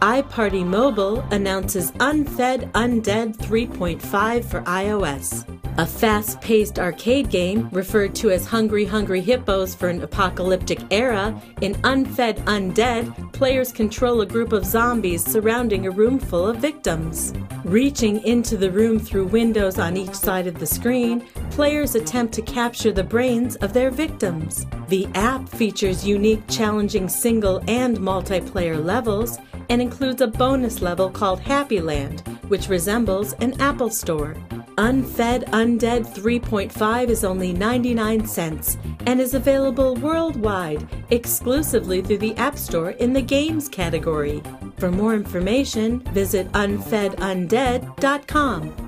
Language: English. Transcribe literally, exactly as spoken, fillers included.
iParty Mobile announces unFed unDead three point five for iOS. A fast-paced arcade game, referred to as Hungry Hungry Hippos for an apocalyptic era, in unFed unDead, players control a group of zombies surrounding a room full of victims. Reaching into the room through windows on each side of the screen, players attempt to capture the brains of their victims. The app features unique, challenging single and multiplayer levels, and includes a bonus level called Happy Land, which resembles an Apple Store. unFed unDead three point five is only ninety-nine cents and is available worldwide exclusively through the App Store in the Games category. For more information, visit unfed undead dot com.